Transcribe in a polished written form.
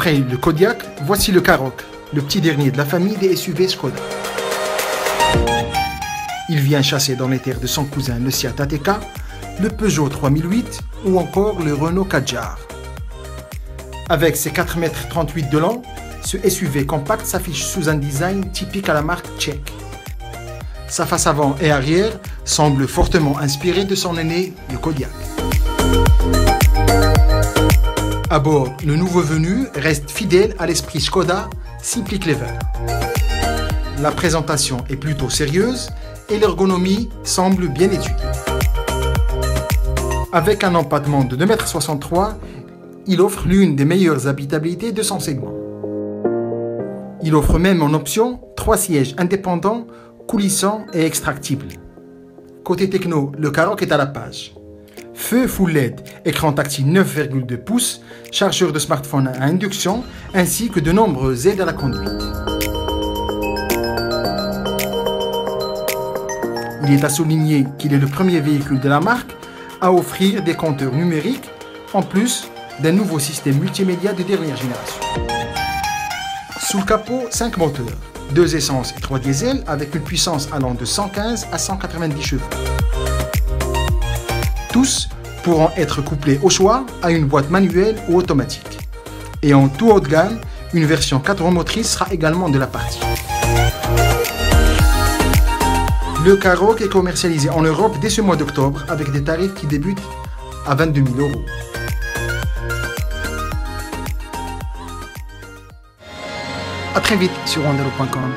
Après le Kodiaq, voici le Karoq, le petit dernier de la famille des SUV Skoda. Il vient chasser dans les terres de son cousin le Seat Ateca, le Peugeot 3008 ou encore le Renault Kadjar. Avec ses 4,38 m de long, ce SUV compact s'affiche sous un design typique à la marque tchèque. Sa face avant et arrière semble fortement inspirée de son aîné, le Kodiaq. À bord, le nouveau venu reste fidèle à l'esprit Skoda, simple et clever. La présentation est plutôt sérieuse et l'ergonomie semble bien étudiée. Avec un empattement de 2,63 m, il offre l'une des meilleures habitabilités de son segment. Il offre même en option 3 sièges indépendants, coulissants et extractibles. Côté techno, le Karoq est à la page. Feu full LED, écran tactile 9,2 pouces, chargeur de smartphone à induction, ainsi que de nombreuses aides à la conduite. Il est à souligner qu'il est le premier véhicule de la marque à offrir des compteurs numériques, en plus d'un nouveau système multimédia de dernière génération. Sous le capot, 5 moteurs, 2 essences et 3 diesels avec une puissance allant de 115 à 190 chevaux. Tous pourront être couplés au choix à une boîte manuelle ou automatique. Et en tout haut de gamme, une version 4 roues motrices sera également de la partie. Le Karoq est commercialisé en Europe dès ce mois d'octobre avec des tarifs qui débutent à 22 000 €. A très vite sur wandaloo.com.